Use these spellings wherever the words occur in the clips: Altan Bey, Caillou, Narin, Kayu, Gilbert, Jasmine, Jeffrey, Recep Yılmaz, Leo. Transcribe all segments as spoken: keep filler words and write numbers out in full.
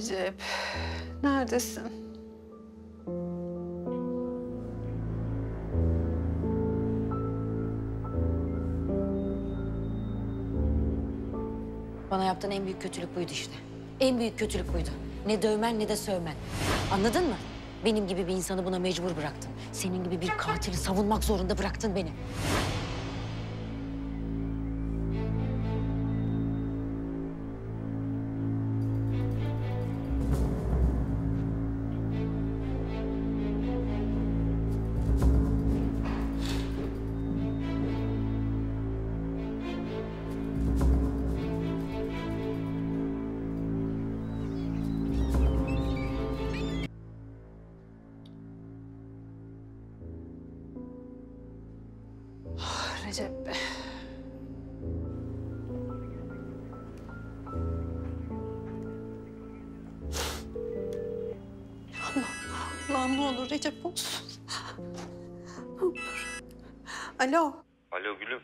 Recep, neredesin? Bana yaptığın en büyük kötülük buydu işte. En büyük kötülük buydu. Ne dövmen ne de sövmen. Anladın mı? Benim gibi bir insanı buna mecbur bıraktın. Senin gibi bir katili savunmak zorunda bıraktın beni. Recep Bey. Allah'ım, Allah'ım ne olur Recep olsun. Ne olur. Alo. Alo gülüm.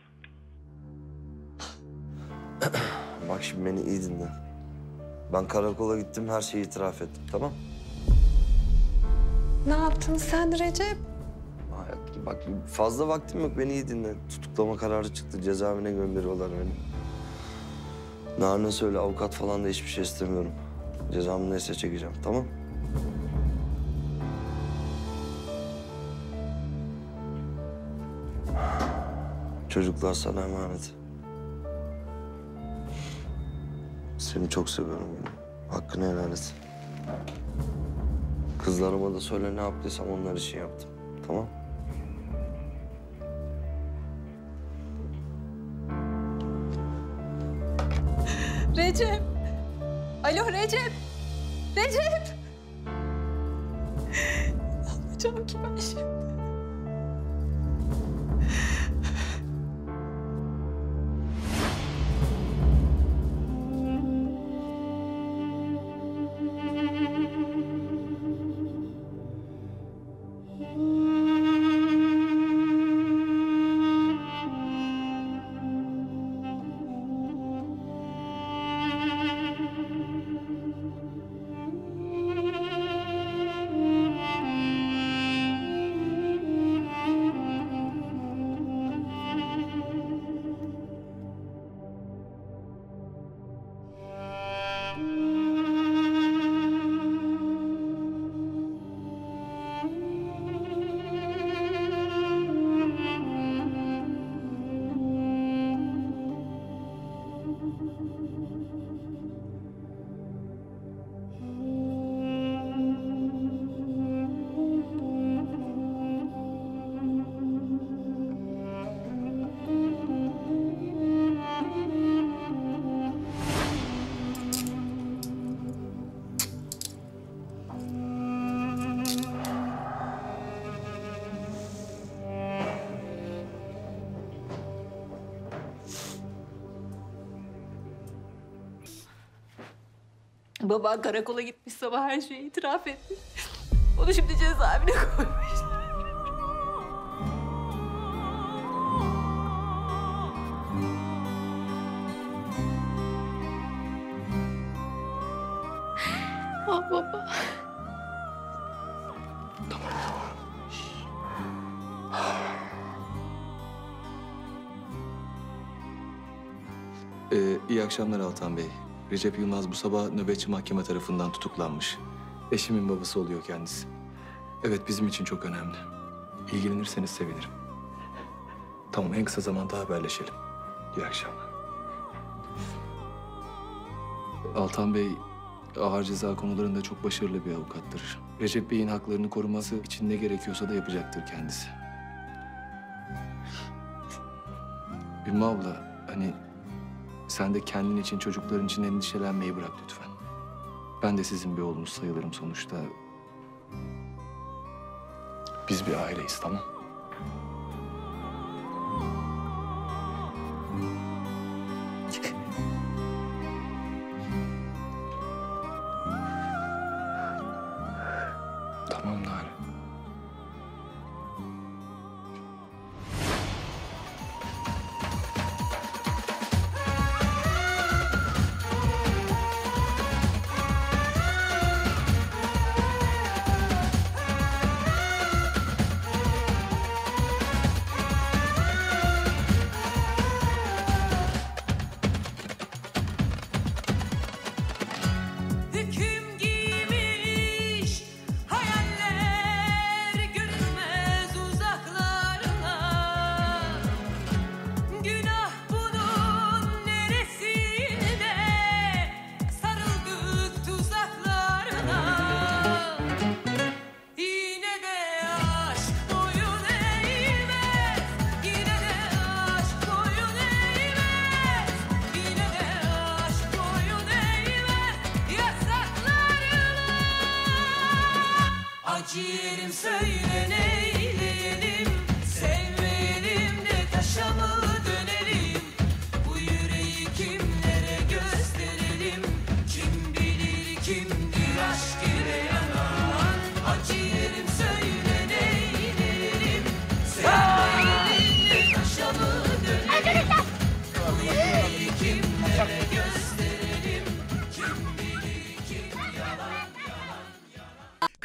Bak şimdi beni iyi dinle. Ben karakola gittim, her şeyi itiraf ettim, tamam? Ne yaptın sen Recep? Bak fazla vaktim yok, beni iyi dinle. Tutuklama kararı çıktı, cezaevine gönderiyorlar beni. Narin'e söyle, avukat falan da hiçbir şey istemiyorum. Cezamı neyse çekeceğim, tamam? Çocuklar sana emanet. Seni çok seviyorum benim. Hakkını helal et. Kızlarıma da söyle, ne yaptıysam onlar için yaptım, tamam? Recep! Alo Recep! Recep! Ne anlayacağım ki ben şimdi? Baban karakola gitmiş, sabah her şeyi itiraf etmiş. Onu şimdi cezaevine koymuş. Ah baba. Tamam, tamam. Ee, iyi akşamlar Altan Bey. Recep Yılmaz bu sabah nöbetçi mahkeme tarafından tutuklanmış. Eşimin babası oluyor kendisi. Evet, bizim için çok önemli. İlgilenirseniz sevinirim. Tamam, en kısa zamanda haberleşelim. İyi akşamlar. Altan Bey ağır ceza konularında çok başarılı bir avukattır. Recep Bey'in haklarını koruması için ne gerekiyorsa da yapacaktır kendisi. Ümmü abla, hani... Sen de kendin için, çocukların için endişelenmeyi bırak lütfen. Ben de sizin bir oğlunuz sayılırım sonuçta. Biz bir aileyiz, tamam? Tamam Narin.